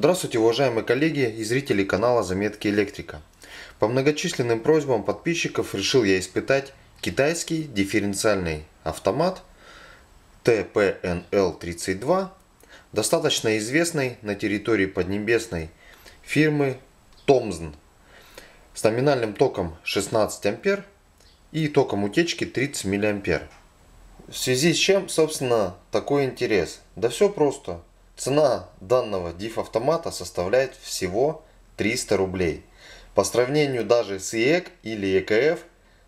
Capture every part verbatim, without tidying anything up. Здравствуйте, уважаемые коллеги и зрители канала Заметки электрика. По многочисленным просьбам подписчиков решил я испытать китайский дифференциальный автомат тэ пэ эн эл тридцать два, достаточно известной на территории Поднебесной фирмы Томзн, с номинальным током шестнадцать ампер и током утечки тридцать миллиампер. В связи с чем, собственно, такой интерес? Да все просто. Цена данного диф-автомата составляет всего триста рублей. По сравнению даже с и е к или е ка эф,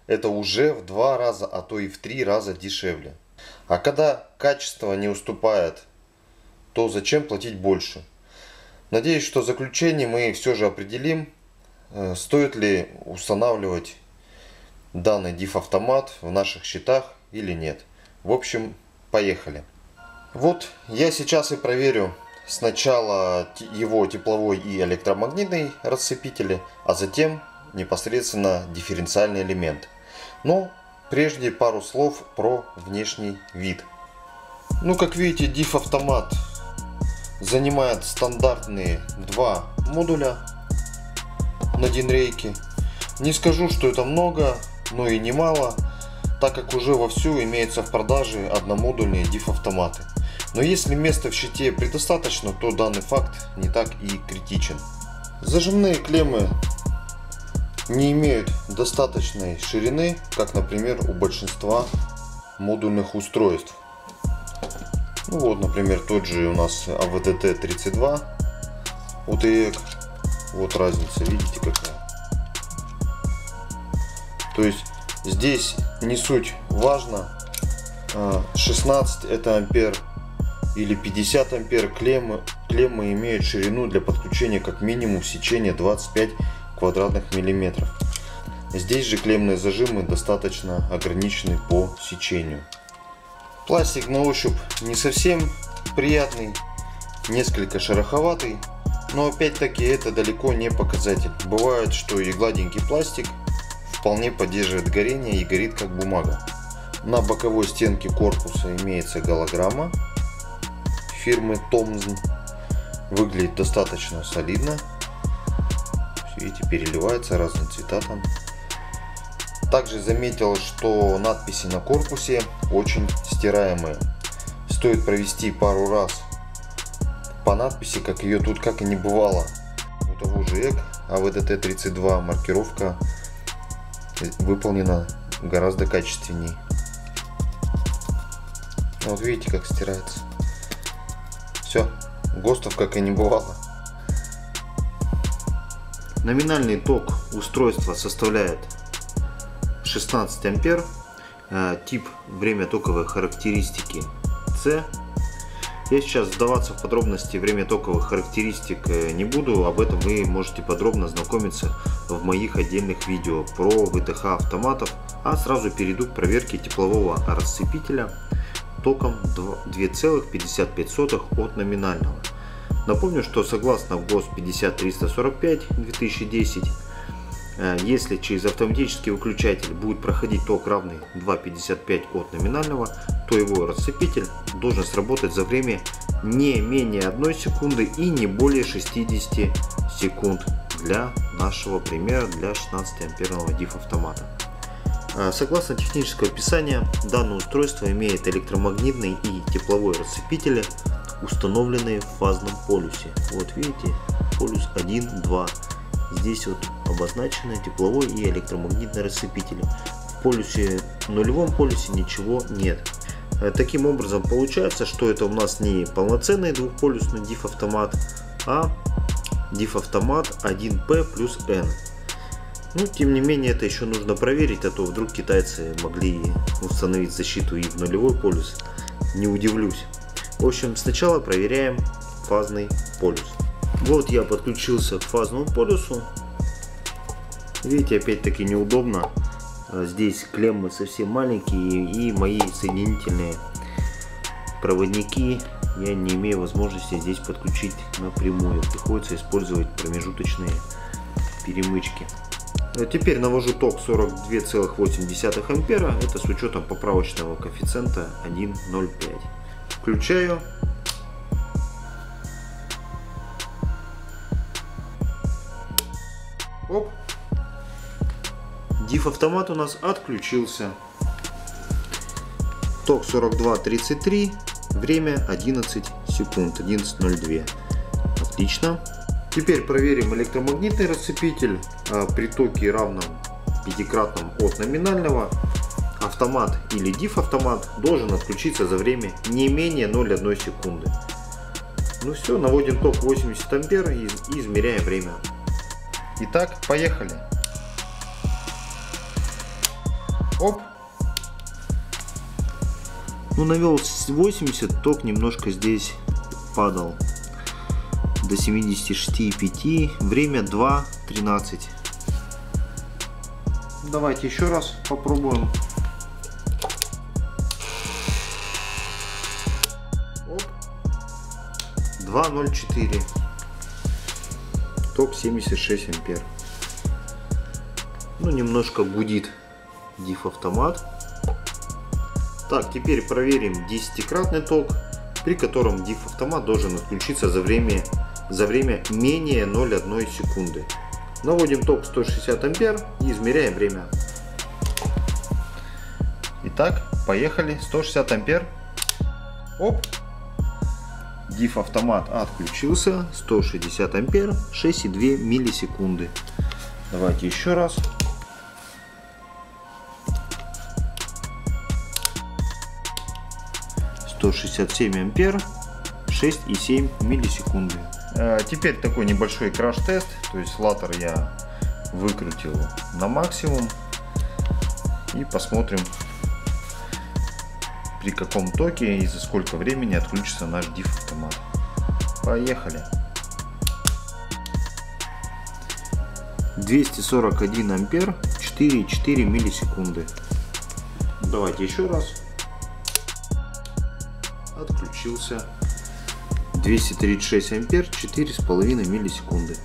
это уже в два раза, а то и в три раза дешевле. А когда качество не уступает, то зачем платить больше? Надеюсь, что в заключении мы все же определим, стоит ли устанавливать данный диф-автомат в наших счетах или нет. В общем, поехали. Вот я сейчас и проверю сначала его тепловой и электромагнитный расцепители, а затем непосредственно дифференциальный элемент. Но прежде пару слов про внешний вид. Ну, как видите, диф-автомат занимает стандартные два модуля на динрейке. Не скажу, что это много, но и не мало, так как уже вовсю имеются в продаже одномодульные диф-автоматы. Но если места в щите предостаточно, то данный факт не так и критичен. Зажимные клеммы не имеют достаточной ширины, как, например, у большинства модульных устройств. Ну вот, например, тот же у нас а вэ дэ тэ тридцать два от и е к. Вот разница, видите какая. То есть здесь не суть важно, шестнадцать это ампер или пятьдесят ампер, клеммы, клеммы имеют ширину для подключения как минимум сечения двадцать пять квадратных миллиметров. Здесь же клеммные зажимы достаточно ограничены по сечению. Пластик на ощупь не совсем приятный, несколько шероховатый, но опять-таки это далеко не показатель. Бывает, что и гладенький пластик вполне поддерживает горение и горит как бумага. На боковой стенке корпуса имеется голограмма фирмы Томзн. Выглядит достаточно солидно. Видите, переливается, разные цвета там. Также заметил, что надписи на корпусе очень стираемые. Стоит провести пару раз по надписи, как ее тут как и не бывало. У того же и е к а вэ дэ тэ тридцать два маркировка выполнена гораздо качественней. Вот видите, как стирается. Все, ГОСТов как и не бывало. Номинальный ток устройства составляет шестнадцать ампер. Тип время токовой характеристики С. Я сейчас вдаваться в подробности время токовых характеристик не буду, об этом вы можете подробно ознакомиться в моих отдельных видео про вэ тэ ха автоматов, а сразу перейду к проверке теплового расцепителя током две целых пятьдесят пять сотых от номинального. Напомню, что согласно ГОСТ пятьдесят триста сорок пять две тысячи десять, если через автоматический выключатель будет проходить ток, равный два целых пятьдесят пять сотых от номинального, то его расцепитель должен сработать за время не менее одной секунды и не более шестидесяти секунд для нашего примера, для шестнадцати амперного диф-автомата. Согласно технического описания, данное устройство имеет электромагнитные и тепловой расцепители, установленные в фазном полюсе. Вот видите, полюс один, два. Здесь вот обозначены тепловой и электромагнитные расцепители. В полюсе, нулевом полюсе ничего нет. Таким образом получается, что это у нас не полноценный двухполюсный диф-автомат, а диф-автомат один пэ плюс эн. Ну, тем не менее, это еще нужно проверить, а то вдруг китайцы могли установить защиту и в нулевой полюс. Не удивлюсь. В общем, сначала проверяем фазный полюс. Вот я подключился к фазному полюсу. Видите, опять-таки неудобно. Здесь клеммы совсем маленькие, и мои соединительные проводники я не имею возможности здесь подключить напрямую. Приходится использовать промежуточные перемычки. Теперь навожу ток сорок две целых восемь десятых ампера. Это с учетом поправочного коэффициента один целых ноль пять. Включаю. диф-автомат у нас отключился. Ток сорок два тридцать три, время одиннадцать секунд, одиннадцать ноль два. Отлично. Теперь проверим электромагнитный расцепитель при токе, равном пятикратном от номинального. Автомат или диф-автомат должен отключиться за время не менее ноль целых одной секунды. Ну все, наводим ток восемьдесят ампер и измеряем время. Итак, поехали. Оп. Ну, навел восемьдесят, ток немножко здесь падал. До семидесяти шести и пяти. Время два тринадцать. Давайте еще раз попробуем. два ноль четыре. Ток семьдесят шесть ампер. Ну, немножко гудит диф-автомат. Так, теперь проверим десятикратный ток, при котором диф-автомат должен отключиться за время, за время менее ноль целых одной секунды. Наводим ток сто шестьдесят ампер и измеряем время. Итак, поехали. сто шестьдесят ампер. Оп. Диф-автомат отключился. сто шестьдесят ампер, шесть целых две миллисекунды. Давайте еще раз. сто шестьдесят семь ампер, шесть целых семь миллисекунды. Теперь такой небольшой краш-тест. То есть латер я выкрутил на максимум. И посмотрим, при каком токе и за сколько времени отключится наш диф-автомат. Поехали. двести сорок один ампер, четыре целых четыре миллисекунды. Давайте еще раз. Отключился. Двести тридцать шесть ампер, четыре целых пять миллисекунды.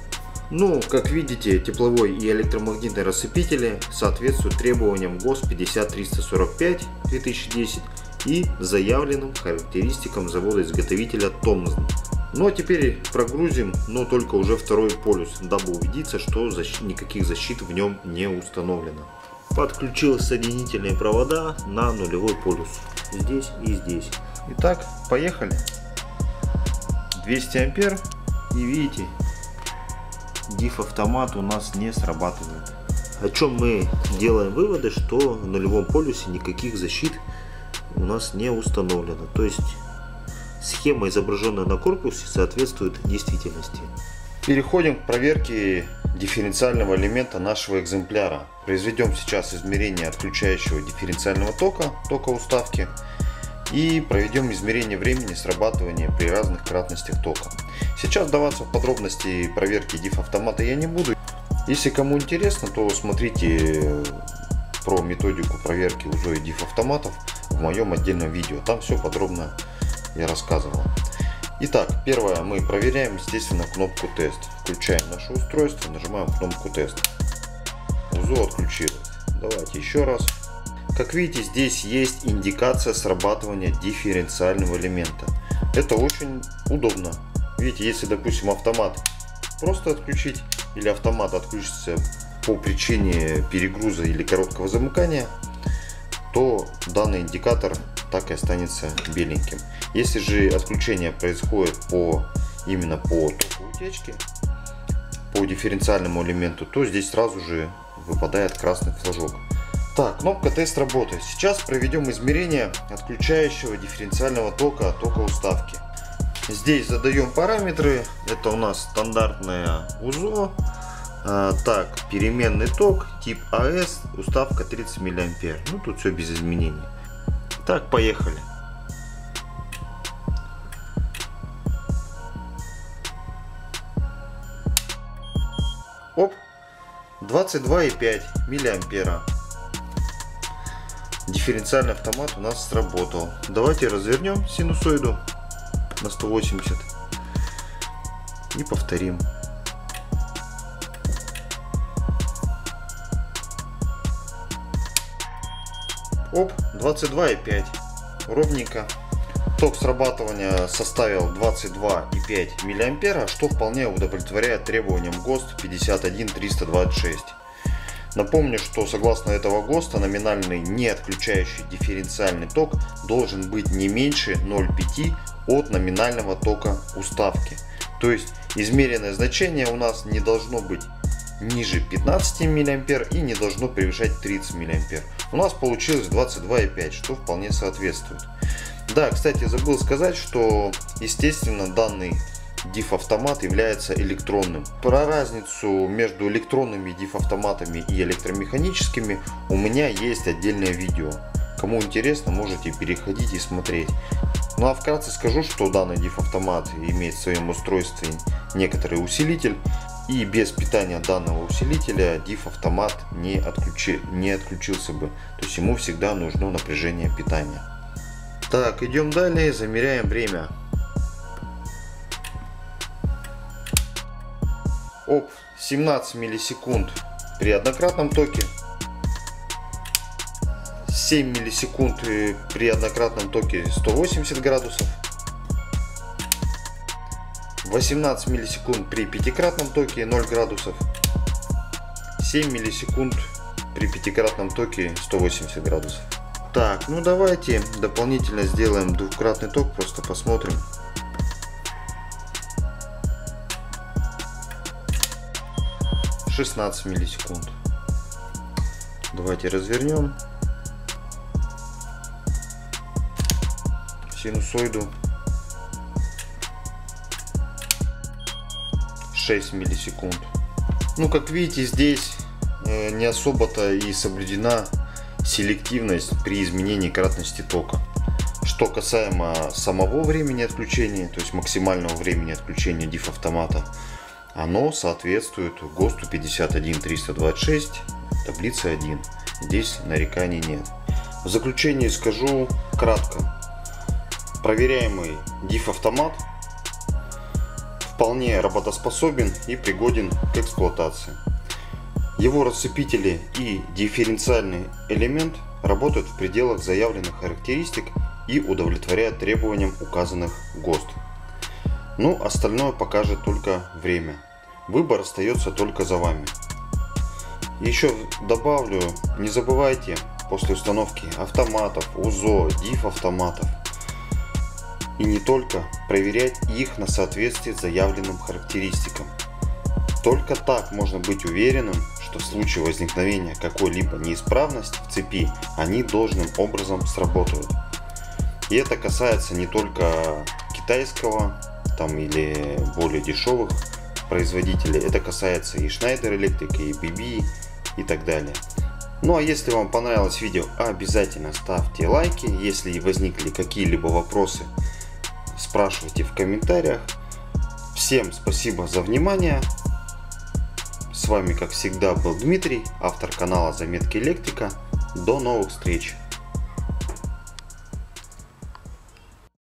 Ну, как видите, тепловой и электромагнитные расцепители соответствуют требованиям ГОСТ пятьдесят триста сорок пять две тысячи десять и заявленным характеристикам завода-изготовителя Томзн. Ну а теперь прогрузим, но только уже второй полюс, дабы убедиться, что защ... никаких защит в нем не установлено. Подключил соединительные провода на нулевой полюс. Здесь и здесь. Итак, поехали. двести ампер, и видите, диф-автомат у нас не срабатывает. О чем мы делаем выводы, что в нулевом полюсе никаких защит у нас не установлено. То есть схема, изображенная на корпусе, соответствует действительности. Переходим к проверке дифференциального элемента нашего экземпляра. Произведем сейчас измерение отключающего дифференциального тока, тока уставки. И проведем измерение времени срабатывания при разных кратностях тока. Сейчас вдаваться в подробности проверки диф-автомата я не буду. Если кому интересно, то смотрите про методику проверки УЗО и диф-автоматов в моем отдельном видео. Там все подробно я рассказывал. Итак, первое, мы проверяем, естественно, кнопку «Тест». Включаем наше устройство, нажимаем кнопку «Тест». УЗО отключилось. Давайте еще раз. Как видите, здесь есть индикация срабатывания дифференциального элемента. Это очень удобно. Видите, если, допустим, автомат просто отключить или автомат отключится по причине перегруза или короткого замыкания, то данный индикатор так и останется беленьким. Если же отключение происходит по, именно по току утечки, по дифференциальному элементу, то здесь сразу же выпадает красный флажок. Так, кнопка «Тест» работает. Сейчас проведем измерение отключающего дифференциального тока, тока уставки. Здесь задаем параметры. Это у нас стандартное УЗО. Так, переменный ток, тип АС, уставка тридцать миллиампер. Ну, тут все без изменений. Так, поехали. Оп, двадцать два и пять миллиампера. Дифференциальный автомат у нас сработал. Давайте развернем синусоиду на сто восемьдесят и повторим. Оп, двадцать два и пять. Ровненько. Ток срабатывания составил двадцать два и пять миллиампера, что вполне удовлетворяет требованиям ГОСТ пятьдесят один триста двадцать шесть. Напомню, что согласно этого ГОСТа номинальный не отключающий дифференциальный ток должен быть не меньше ноль целых пяти десятых от номинального тока уставки. То есть измеренное значение у нас не должно быть ниже пятнадцати миллиампер и не должно превышать тридцати миллиампер. У нас получилось двадцать два и пять, что вполне соответствует. Да, кстати, забыл сказать, что естественно данный диф-автомат является электронным. Про разницу между электронными диф-автоматами и электромеханическими у меня есть отдельное видео. Кому интересно, можете переходить и смотреть. Ну а вкратце скажу, что данный диф-автомат имеет в своем устройстве некоторый усилитель. И без питания данного усилителя диф-автомат не, отключи... не отключился бы. То есть ему всегда нужно напряжение питания. Так, идем далее, замеряем время. Оп, семнадцать миллисекунд при однократном токе. семь миллисекунд при однократном токе сто восемьдесят градусов. восемнадцать миллисекунд при пятикратном токе ноль градусов. семь миллисекунд при пятикратном токе сто восемьдесят градусов. Так, ну давайте дополнительно сделаем двукратный ток, просто посмотрим. шестнадцать миллисекунд. Давайте развернем синусоиду. шесть миллисекунд. Ну, как видите, здесь не особо-то и соблюдена селективность при изменении кратности тока. Что касаемо самого времени отключения, то есть максимального времени отключения диф-автомата, оно соответствует ГОСТу пятьдесят один триста двадцать шесть, таблица один. Здесь нареканий нет. В заключение скажу кратко. Проверяемый диф-автомат вполне работоспособен и пригоден к эксплуатации. Его расцепители и дифференциальный элемент работают в пределах заявленных характеристик и удовлетворяют требованиям указанных ГОСТ. Ну, остальное покажет только время. Выбор остается только за вами. Еще добавлю, не забывайте после установки автоматов, УЗО, диф-автоматов и не только проверять их на соответствие заявленным характеристикам. Только так можно быть уверенным, что в случае возникновения какой-либо неисправности в цепи они должным образом сработают. И это касается не только китайского там, или более дешевых производителей, это касается и Schneider Electric, и би би и так далее. Ну а если вам понравилось видео, обязательно ставьте лайки. Если возникли какие-либо вопросы, спрашивайте в комментариях. Всем спасибо за внимание. С вами, как всегда, был Дмитрий, автор канала Заметки электрика. До новых встреч!